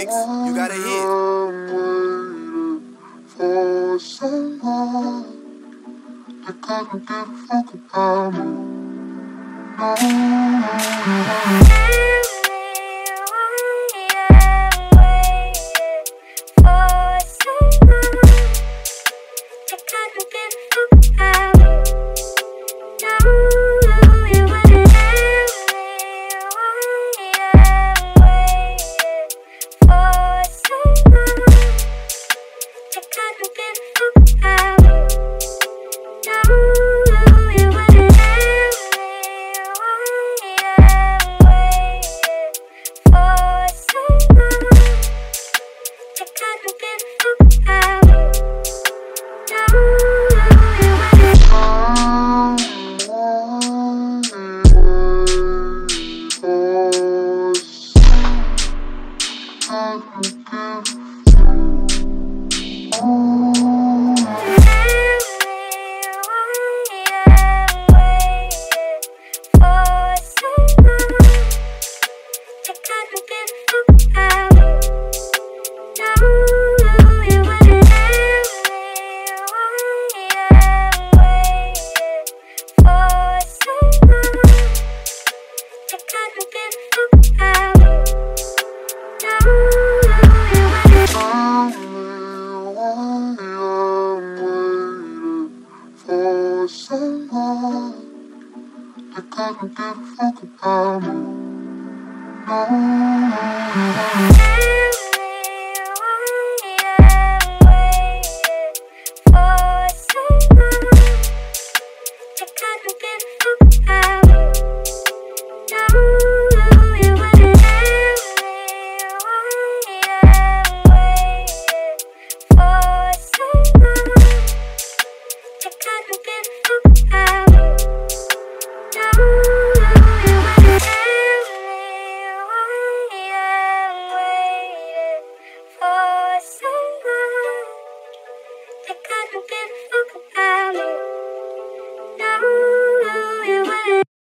Wicks, you got a hit. For someone that couldn't give a fuck about me.